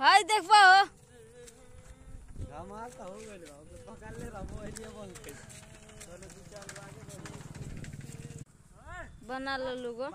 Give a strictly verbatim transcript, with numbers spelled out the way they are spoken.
हाय देख पाओ गामाता हो गइल बा तो पकड़ ले रमो एलिया बन के चलो तू चल आगे बना लो लोगो।